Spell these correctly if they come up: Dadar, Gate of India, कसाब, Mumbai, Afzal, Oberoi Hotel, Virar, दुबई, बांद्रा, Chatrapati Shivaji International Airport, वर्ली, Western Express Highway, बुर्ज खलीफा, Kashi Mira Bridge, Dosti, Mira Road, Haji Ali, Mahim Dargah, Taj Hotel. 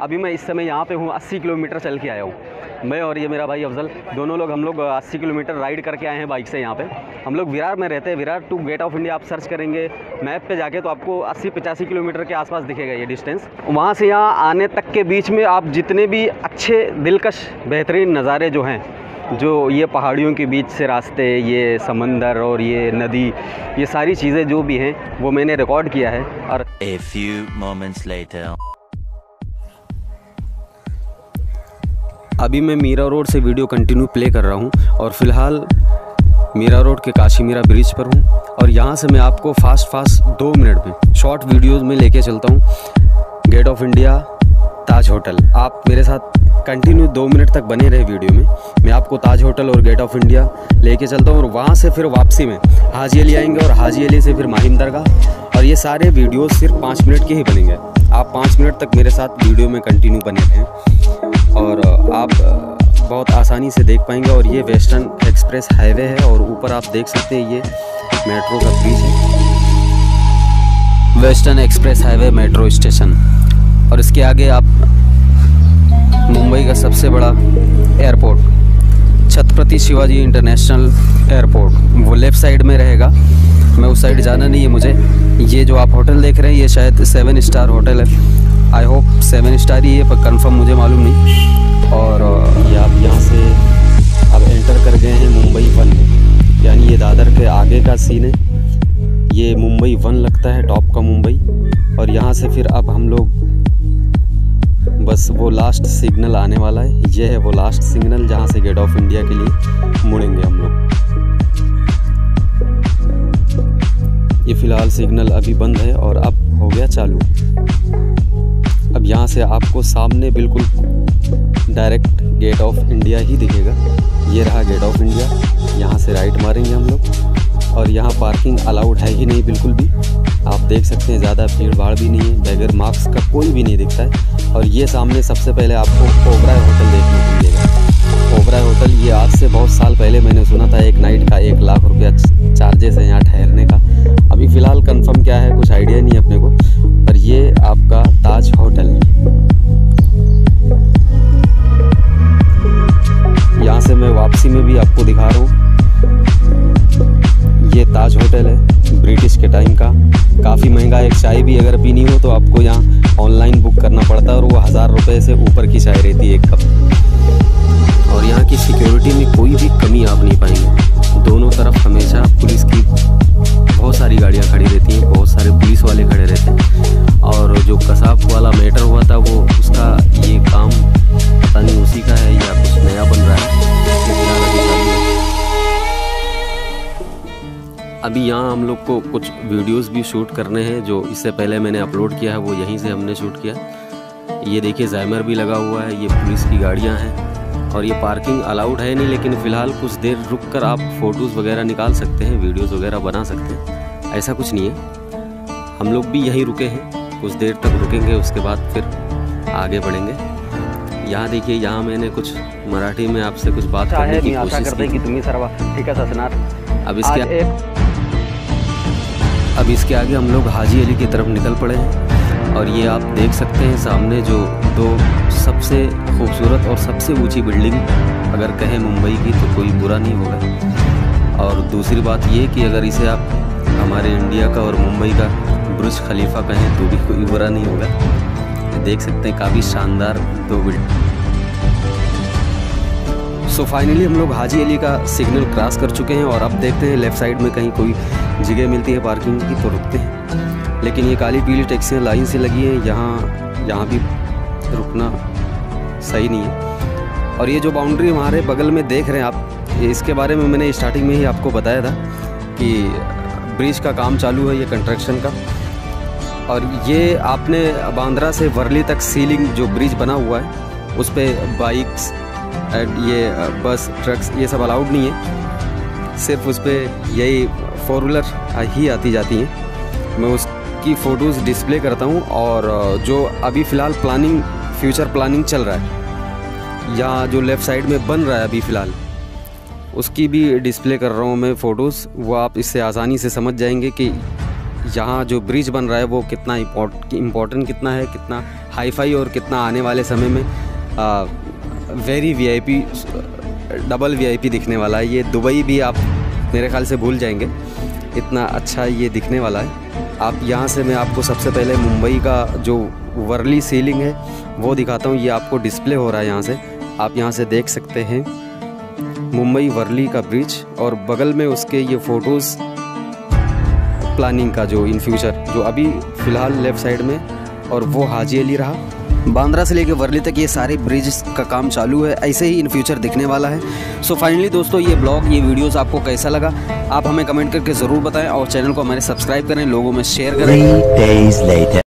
अभी मैं इस समय यहाँ पे हूँ, 80 किलोमीटर चल के आया हूँ मैं और ये मेरा भाई अफजल, दोनों लोग हम लोग 80 किलोमीटर राइड करके आए हैं बाइक से। यहाँ पे हम लोग विरार में रहते हैं, Virar to gate of India आप सर्च करेंगे मैप पे जाके तो आपको 80-85 किलोमीटर के आसपास दिखेगा ये डिस्टेंस। वहाँ से यहाँ आने तक के बीच में आप जितने भी अच्छे दिलकश बेहतरीन नज़ारे जो हैं, जो ये पहाड़ियों के बीच से रास्ते, ये समंदर और ये नदी, ये सारी चीज़ें जो भी हैं वो मैंने रिकॉर्ड किया है। और A few moments later. अभी मैं मीरा रोड से वीडियो कंटिन्यू प्ले कर रहा हूँ और फ़िलहाल मीरा रोड के काशी मीरा ब्रिज पर हूँ और यहाँ से मैं आपको फास्ट 2 मिनट में शॉर्ट वीडियोज़ में लेके चलता हूँ gate of India, Taj hotel. आप मेरे साथ कंटिन्यू 2 मिनट तक बने रहे वीडियो में, मैं आपको ताज होटल और गेट ऑफ इंडिया लेके चलता हूँ और वहाँ से फिर वापसी में हाजी अली आएंगे और हाजी अली से फिर माहिम दरगाह। और ये सारे वीडियो सिर्फ 5 मिनट के ही बनेंगे। आप 5 मिनट तक मेरे साथ वीडियो में कंटिन्यू बने रहें और आप बहुत आसानी से देख पाएंगे। और ये वेस्टर्न एक्सप्रेस हाईवे है और ऊपर आप देख सकते हैं ये मेट्रो का ब्रिज है, western express highway metro station. और इसके आगे आप मुंबई का सबसे बड़ा airport Chhatrapati Shivaji international airport, वो लेफ़्ट साइड में रहेगा। मैं उस साइड जाना नहीं है मुझे। ये जो आप होटल देख रहे हैं ये शायद 7 स्टार होटल है, आई होप 7 स्टार ही है पर कंफर्म मुझे मालूम नहीं। और ये आप यहाँ से अब एंटर कर गए हैं मुंबई 1 में, यानी ये दादर के आगे का सीन है। ये मुंबई 1 लगता है, टॉप का मुंबई। और यहाँ से फिर अब हम लोग बस वो लास्ट सिग्नल आने वाला है, ये है वो लास्ट सिग्नल जहाँ से गेट ऑफ इंडिया के लिए मुड़ेंगे हम लोग। ये फ़िलहाल सिग्नल अभी बंद है और अब हो गया चालू। अब यहाँ से आपको सामने बिल्कुल डायरेक्ट गेट ऑफ इंडिया ही दिखेगा। ये रहा गेट ऑफ इंडिया, यहाँ से राइट मारेंगे हम लोग। और यहाँ पार्किंग अलाउड है ही नहीं बिल्कुल भी, आप देख सकते हैं। ज़्यादा भीड़ भाड़ भी नहीं है, बगैर मास्क का कोई भी नहीं दिखता है। और ये सामने सबसे पहले आपको ओबराय होटल देखने को मिलेगा। ओबराय होटल ये आज से बहुत साल पहले मैंने सुना था एक नाइट का 1 लाख रुपया चार्जेस है यहाँ ठहरने का। अभी फ़िलहाल कंफर्म क्या है कुछ आइडिया नहीं अपने को। पर ये आपका ताज होटल, यहाँ से मैं वापसी में भी आपको दिखा रहा हूँ। ये ताज होटल है ब्रिटिश के टाइम का, काफ़ी महंगा। एक चाय भी अगर पीनी हो तो आपको यहाँ ऑनलाइन बुक करना पड़ता है और वो 1000 रुपये से ऊपर की चाय रहती है 1 कप। और यहाँ की सिक्योरिटी में कोई भी कमी आप नहीं पाएंगे, दोनों तरफ हमेशा पुलिस की बहुत सारी गाड़ियाँ खड़ी रहती हैं, बहुत सारे पुलिस वाले खड़े रहते हैं। और जो कसाब वाला मैटर हुआ था वो उसका ये काम पता नहीं उसी का है या कुछ नया बन रहा है। अभी यहाँ हम लोग को कुछ वीडियोस भी शूट करने हैं, जो इससे पहले मैंने अपलोड किया है वो यहीं से हमने शूट किया। ये देखिए जाइमर भी लगा हुआ है, ये पुलिस की गाड़ियाँ हैं। और ये पार्किंग अलाउड है नहीं, लेकिन फ़िलहाल कुछ देर रुककर आप फ़ोटोज़ वगैरह निकाल सकते हैं, वीडियोस वगैरह बना सकते हैं, ऐसा कुछ नहीं है। हम लोग भी यहीं रुके हैं, कुछ देर तक रुकेंगे, उसके बाद फिर आगे बढ़ेंगे। यहाँ देखिए, यहाँ मैंने कुछ मराठी में आपसे कुछ बात करने की कोशिश की। अब इसके आगे हम लोग हाजी अली की तरफ निकल पड़े हैं। और ये आप देख सकते हैं सामने जो 2 सबसे खूबसूरत और सबसे ऊंची बिल्डिंग अगर कहें मुंबई की तो कोई बुरा नहीं होगा। और दूसरी बात ये कि अगर इसे आप हमारे इंडिया का और मुंबई का बुर्ज खलीफा कहें तो भी कोई बुरा नहीं होगा। देख सकते हैं काफ़ी शानदार 2 बिल्डिंग। सो फाइनली हम लोग हाजी अली का सिग्नल क्रॉस कर चुके हैं और अब देखते हैं लेफ़्ट साइड में कहीं कोई जगह मिलती है पार्किंग की तो रुकते हैं। लेकिन ये काली पीली टैक्सियाँ लाइन से लगी हैं, यहाँ भी रुकना सही नहीं है। और ये जो बाउंड्री हमारे बगल में देख रहे हैं आप, इसके बारे में मैंने स्टार्टिंग में ही आपको बताया था कि ब्रिज का काम चालू है, ये कंस्ट्रक्शन का। और ये आपने बांद्रा से वर्ली तक सी लिंक जो ब्रिज बना हुआ है उस पर बाइक्स, ये बस, ट्रक्स ये सब अलाउड नहीं है, सिर्फ उस पर यही 4 व्हीलर ही आती जाती हैं। मैं उसकी फ़ोटोज़ डिस्प्ले करता हूं। और जो अभी फ़िलहाल प्लानिंग, फ्यूचर प्लानिंग चल रहा है, यहाँ जो लेफ़्ट साइड में बन रहा है अभी फ़िलहाल, उसकी भी डिस्प्ले कर रहा हूं मैं फ़ोटोज़। वो आप इससे आसानी से समझ जाएंगे कि यहाँ जो ब्रिज बन रहा है वो कितना इम्पोर्टेंट कितना है, कितना हाईफाई और कितना आने वाले समय में वेरी वीआईपी, डबल वीआईपी दिखने वाला है। ये दुबई भी आप मेरे ख्याल से भूल जाएंगे, इतना अच्छा ये दिखने वाला है। आप यहाँ से मैं आपको सबसे पहले मुंबई का जो वर्ली सी लिंक है वो दिखाता हूँ। ये आपको डिस्प्ले हो रहा है, यहाँ से आप यहाँ से देख सकते हैं मुंबई वर्ली का ब्रिज, और बगल में उसके ये फ़ोटोज़ प्लानिंग का जो इन फ्यूचर, जो अभी फ़िलहाल लेफ़्ट साइड में, और वो हाजी अली रहा। बांद्रा से लेकर वर्ली तक ये सारे ब्रिज का काम चालू है, ऐसे ही इन फ्यूचर दिखने वाला है। सो फाइनली दोस्तों, ये ब्लॉग, ये वीडियोस आपको कैसा लगा आप हमें कमेंट करके ज़रूर बताएं, और चैनल को हमारे सब्सक्राइब करें, लोगों में शेयर करें।